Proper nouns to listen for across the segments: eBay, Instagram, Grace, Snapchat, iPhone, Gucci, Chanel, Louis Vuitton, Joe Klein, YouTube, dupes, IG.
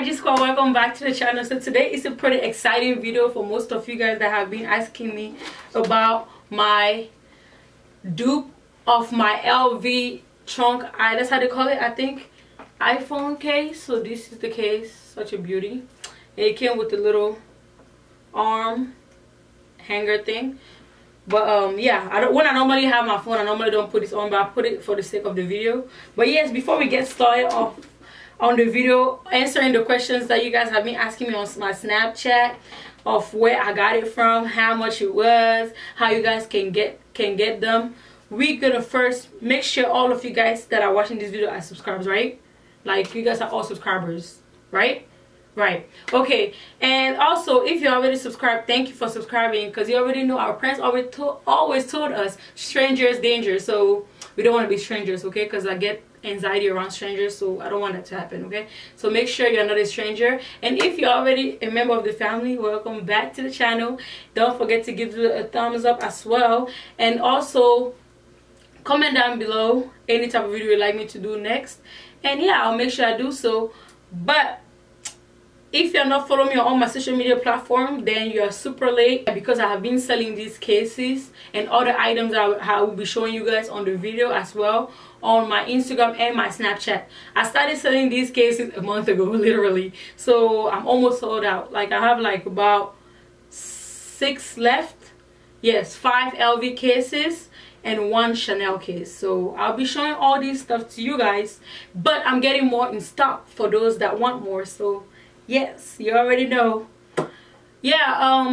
IG squad, welcome back to the channel. So today is a pretty exciting video for most of you guys that have been asking me about my dupe of my LV trunk. That's how they call it, I think, iPhone case. So this is the case, such a beauty. And it came with the little arm hanger thing. But yeah, I normally have my phone, I normally don't put this on, but I put it for the sake of the video. But yes, before we get started on the video, answering the questions that you guys have been asking me on my Snapchat of where I got it from, how much it was, how you guys can get them, we're gonna first make sure all of you guys that are watching this video are subscribers, right? Like, you guys are all subscribers, right? Right. Okay. And also, if you already subscribed, thank you for subscribing, because you already know our parents always told us strangers danger, so we don't want to be strangers, okay? Because I get anxiety around strangers, so I don't want that to happen, okay? So make sure you're not a stranger. And if you're already a member of the family, welcome back to the channel. Don't forget to give it a thumbs up as well, and also comment down below any type of video you'd like me to do next, and yeah, I'll make sure I do so. But if you're not following me on all my social media platform, then you're super late, because I have been selling these cases and other items that I will be showing you guys on the video as well on my Instagram and my Snapchat. I started selling these cases a month ago, literally, so I'm almost sold out. Like, I have like about 6 left. Yes, 5 LV cases and 1 Chanel case. So I'll be showing all these stuff to you guys, but I'm getting more in stock for those that want more. So yes, you already know. Yeah,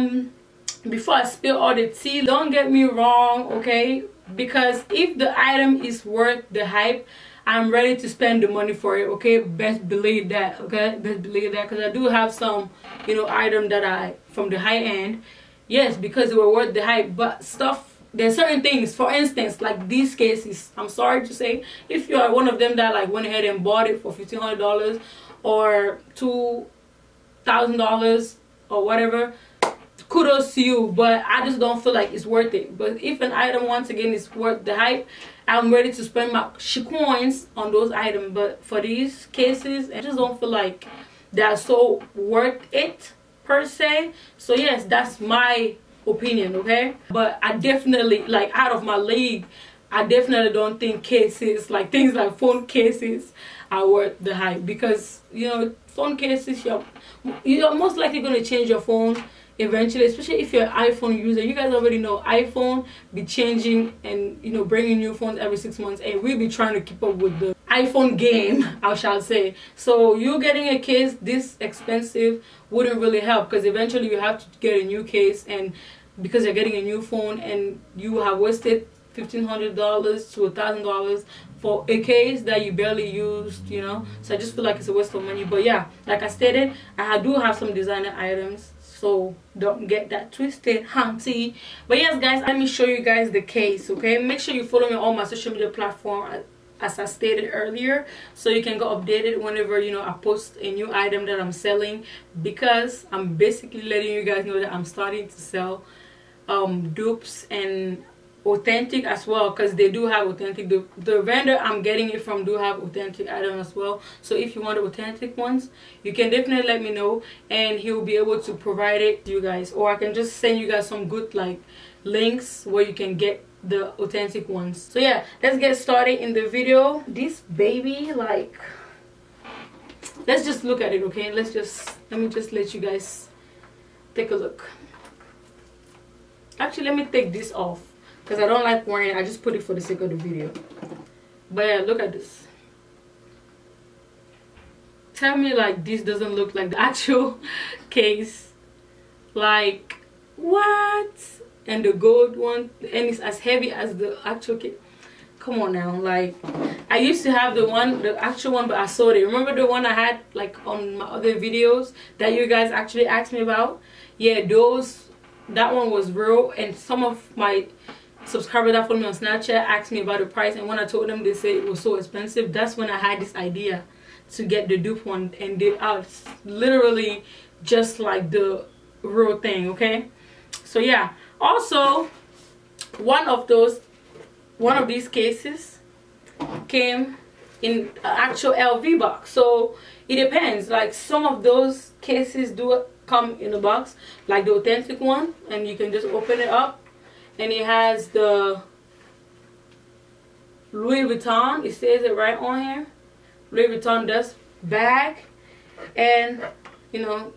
before I spill all the tea, don't get me wrong, okay? Because if the item is worth the hype, I'm ready to spend the money for it, okay? Best believe that, okay? Best believe that, because I do have some, you know, item that I, from the high end, yes, because they were worth the hype, but stuff, there's certain things, for instance, like these cases, I'm sorry to say, if you are one of them that like went ahead and bought it for $1,500 or $2,000 or whatever, kudos to you, but I just don't feel like it's worth it. But if an item, once again, is worth the hype, I'm ready to spend my coins on those items. But for these cases, I just don't feel like they're so worth it per se. So yes, that's my opinion, okay? But I definitely, like, out of my league, I definitely don't think cases, like things like phone cases, are worth the hype, because, you know, phone cases, you're most likely going to change your phone eventually, especially if you're an iPhone user. You guys already know iPhone be changing and, you know, bringing new phones every 6 months, and we'll be trying to keep up with the iPhone game, I shall say. So you getting a case this expensive wouldn't really help, because eventually you have to get a new case, and because you're getting a new phone, and you have wasted $1,500 to $1,000 for a case that you barely used, you know. So I just feel like it's a waste of money. But yeah, like I stated, I do have some designer items, so don't get that twisted, hunty. But yes, guys, let me show you guys the case, okay? Make sure you follow me on my social media platform, as I stated earlier, so you can go updated whenever, you know, I post a new item that I'm selling, because I'm basically letting you guys know that I'm starting to sell dupes and authentic as well, because they do have authentic. The vendor I'm getting it from do have authentic items as well. So if you want authentic ones, you can definitely let me know, and he'll be able to provide it to you guys, or I can just send you guys some good like links where you can get the authentic ones. So yeah, let's get started in the video. This baby, like, let's just look at it, okay? Let me just let you guys take a look. Actually, let me take this off, because I don't like wearing it. I just put it for the sake of the video. But yeah, look at this. Tell me, like, this doesn't look like the actual case. Like, what? And the gold one. And it's as heavy as the actual case. Come on now. Like, I used to have the actual one, but I sold it. Remember the one I had, like, on my other videos that you guys actually asked me about? Yeah, those. That one was real. And some of my subscriber that followed me on Snapchat asked me about the price, and when I told them, they said it was so expensive. That's when I had this idea to get the dupe one, and they are literally just like the real thing, okay? So yeah, also one of these cases came in actual LV box. So it depends. Like some of those cases do come in a box, like the authentic one, and you can just open it up and it has the Louis Vuitton, it says it right on here, Louis Vuitton dust bag, and you know,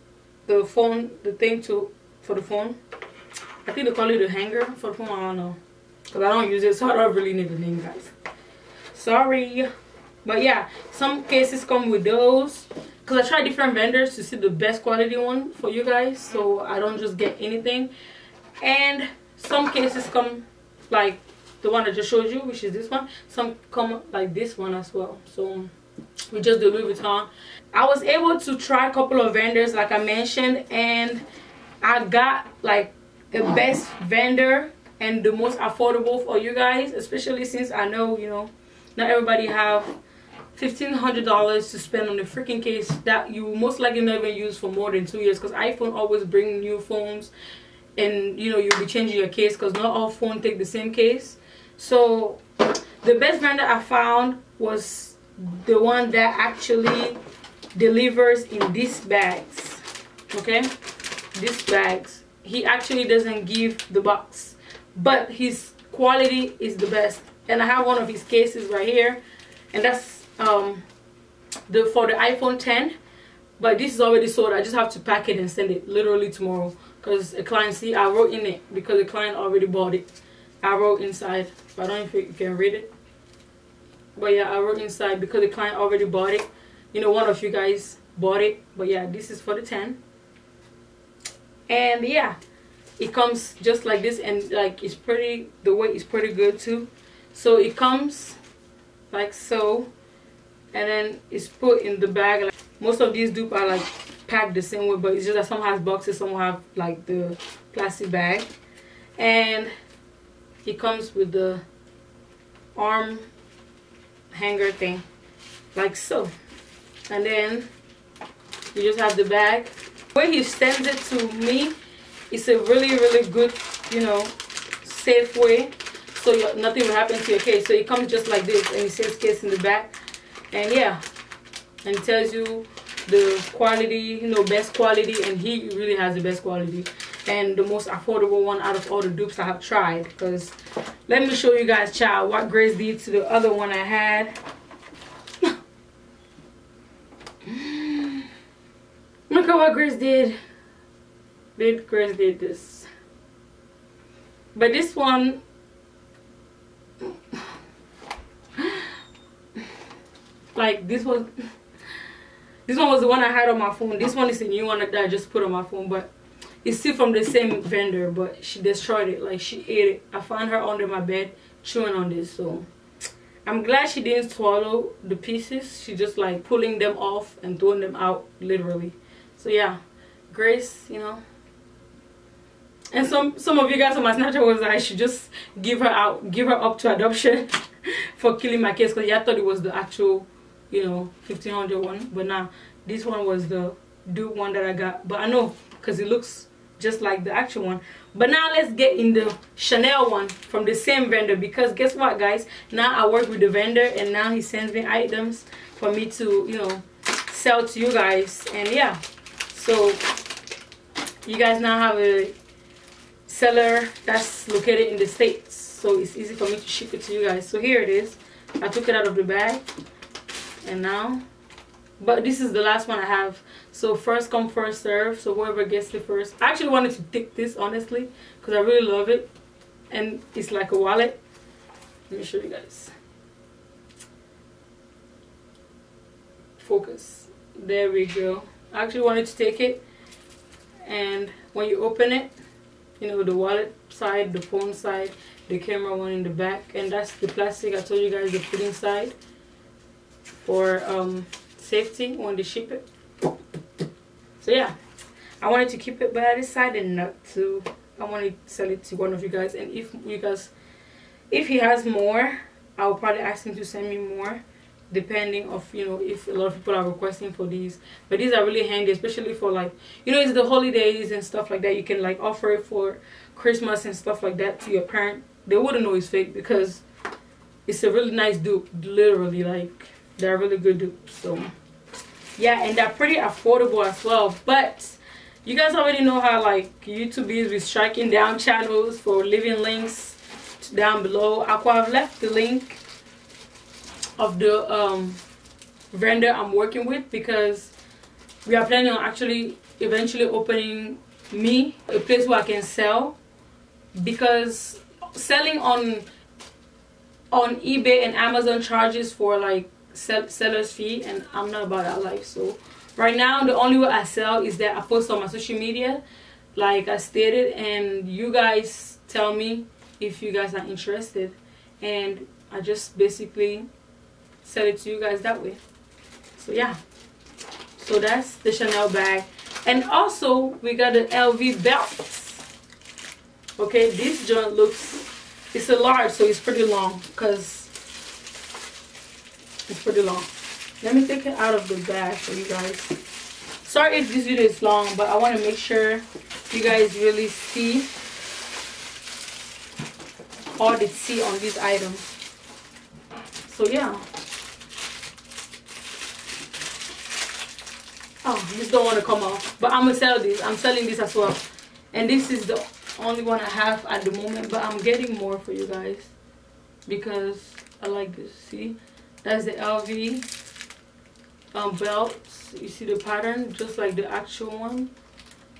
the phone, the thing for the phone. I think they call it the hanger for the phone, I don't know, because I don't use it, so I don't really need the name, guys, sorry. But yeah, some cases come with those, because I try different vendors to see the best quality one for you guys, so I don't just get anything. And some cases come like the one I just showed you, which is this one. Some come like this one as well. So we just do Louis Vuitton. I was able to try a couple of vendors like I mentioned, and I got like the best vendor and the most affordable for you guys, especially since I know, you know, not everybody have $1,500 to spend on a freaking case that you most likely never use for more than 2 years, because iPhone always bring new phones, and you know, you'll be changing your case because not all phones take the same case. So the best vendor I found was the one that actually delivers in these bags. Okay, these bags, he actually doesn't give the box, but his quality is the best. And I have one of his cases right here, and that's for the iPhone 10, but this is already sold. I just have to pack it and send it literally tomorrow, because a client, see, I wrote in it because the client already bought it. I wrote inside, but I don't know if you can read it, but yeah, I wrote inside because the client already bought it. You know, one of you guys bought it, but yeah, this is for the 10, and yeah, it comes just like this, and like it's pretty, the weight is pretty good too. So it comes like so, and then it's put in the bag. Like, most of these dupe are like packed the same way, but it's just that some has boxes, some have like the plastic bag, and it comes with the arm hanger thing like so, and then you just have the bag. The way he sends it to me, it's a really good, you know, safe way, so nothing will happen to your case. So it comes just like this, and it says case in the back, and yeah, and it tells you the quality, you know, best quality, and he really has the best quality and the most affordable one out of all the dupes I have tried. Because let me show you guys, child, what Grace did to the other one I had. Look at what Grace did. Grace did this. But this one, like this one was the one I had on my phone. This one is a new one that I just put on my phone, but it's still from the same vendor, but she destroyed it. Like, she ate it. I found her under my bed chewing on this. So I'm glad she didn't swallow the pieces. She just like pulling them off and throwing them out, literally. So yeah, Grace, you know. And some of you guys on my Snapchat was like, I should just give her up to adoption for killing my case, because yeah, I thought it was the actual, you know, 1500 one, but nah, this one was the dupe one that I got. But I know, because it looks just like the actual one. But now let's get in the Chanel one from the same vendor, because guess what, guys, now I work with the vendor, and now he sends me items for me to, you know, sell to you guys. And yeah, so you guys now have a seller that's located in the States, so it's easy for me to ship it to you guys. So here it is, I took it out of the bag, and now, but this is the last one I have. So first come, first serve, so whoever gets it first. I actually wanted to take this, honestly, because I really love it, and it's like a wallet. Let me show you guys, focus, there we go. I actually wanted to take it, and when you open it, you know, the wallet side, the phone side, the camera one in the back, and that's the plastic I told you guys, the pudding side, for safety when they ship it. So yeah, I wanted to keep it, but I decided not to. I want to sell it to one of you guys, and if you guys, if he has more, I'll probably ask him to send me more, depending of, you know, if a lot of people are requesting for these. But these are really handy, especially for, like, you know, it's the holidays and stuff like that. You can like offer it for Christmas and stuff like that to your parent. They wouldn't know it's fake, because it's a really nice dupe, literally. Like, They're really good dupes. So yeah, and they're pretty affordable as well. But you guys already know how like YouTube is with striking down channels for leaving links down below. I've left the link of the vendor I'm working with, because we are planning on actually eventually opening me a place where I can sell, because selling on eBay and Amazon charges for like seller's fee, and I'm not about that life. So right now the only way I sell is that I post on my social media like I stated, and you guys tell me if you guys are interested, and I just basically sell it to you guys that way. So yeah, so that's the Chanel bag. And also we got the LV belt. Okay, this joint looks, it's a large, so it's pretty long, because it's pretty long. Let me take it out of the bag for you guys. Sorry if this video is long, but I want to make sure you guys really see all the tea on these items. So yeah. Oh, this don't want to come off, but I'm gonna sell this. I'm selling this as well, and this is the only one I have at the moment, but I'm getting more for you guys because I like this. See, that's the LV belt. You see the pattern, just like the actual one.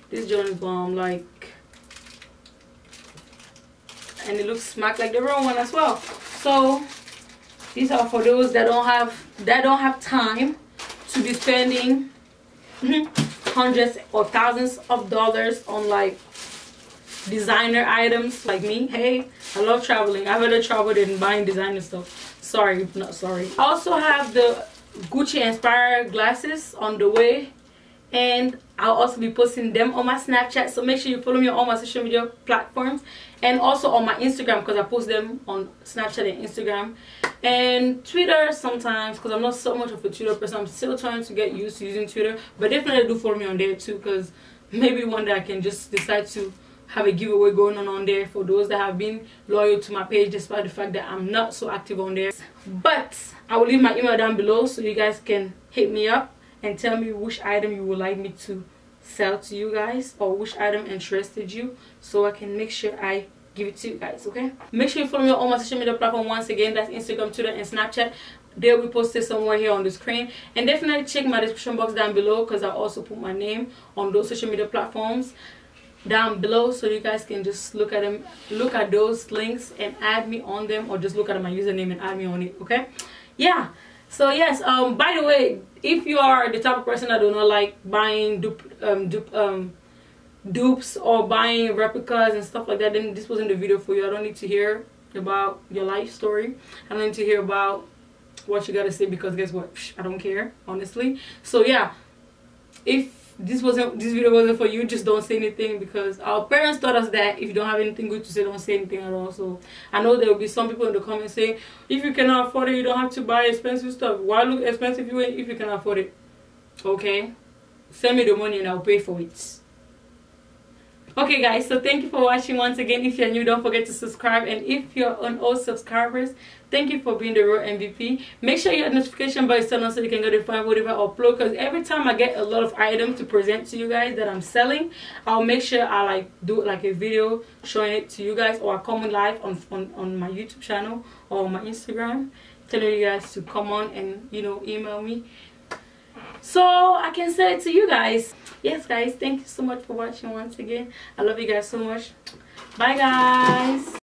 This joint is bomb, like, and it looks smack like the real one as well. So these are for those that don't have time to be spending hundreds or thousands of dollars on like designer items like me. Hey, I love traveling. I've rather traveled than buying designer stuff. Sorry, not sorry. I also have the Gucci inspired glasses on the way, and I'll also be posting them on my Snapchat, so make sure you follow me on all my social media platforms, and also on my Instagram, because I post them on Snapchat and Instagram and Twitter sometimes, because I'm not so much of a Twitter person. I'm still trying to get used to using Twitter, but definitely do follow me on there too, because maybe one day I can just decide to have a giveaway going on there for those that have been loyal to my page, despite the fact that I'm not so active on there. But I will leave my email down below so you guys can hit me up and tell me which item you would like me to sell to you guys, or which item interested you, so I can make sure I give it to you guys. Okay, make sure you follow me on all my social media platform. Once again, that's Instagram, Twitter, and Snapchat. They'll be posted somewhere here on the screen, and definitely check my description box down below, because I also put my name on those social media platforms down below, so you guys can just look at them, look at those links and add me on them, or just look at my username and add me on it. Okay, yeah. So yes, by the way, if you are the type of person that do not like buying dupes or buying replicas and stuff like that, then this wasn't the video for you. I don't need to hear about your life story. I don't need to hear about what you gotta say, because guess what? I don't care, honestly. So yeah, if this video wasn't for you, just don't say anything, because our parents taught us that if you don't have anything good to say, don't say anything at all. So I know there will be some people in the comments saying, if you cannot afford it, you don't have to buy expensive stuff. Why look expensive if you can afford it? Okay, send me the money and I'll pay for it. Okay guys, so thank you for watching once again. If you're new, don't forget to subscribe, and if you're on all subscribers, thank you for being the real MVP. Make sure your notification bell is turned on so you can get notified whatever I upload, because every time I get a lot of items to present to you guys that I'm selling, I'll make sure I like do like a video showing it to you guys, or I come live on my YouTube channel or on my Instagram, telling you guys to come on and, you know, email me so I can sell it to you guys. Yes guys, thank you so much for watching once again. I love you guys so much. Bye guys.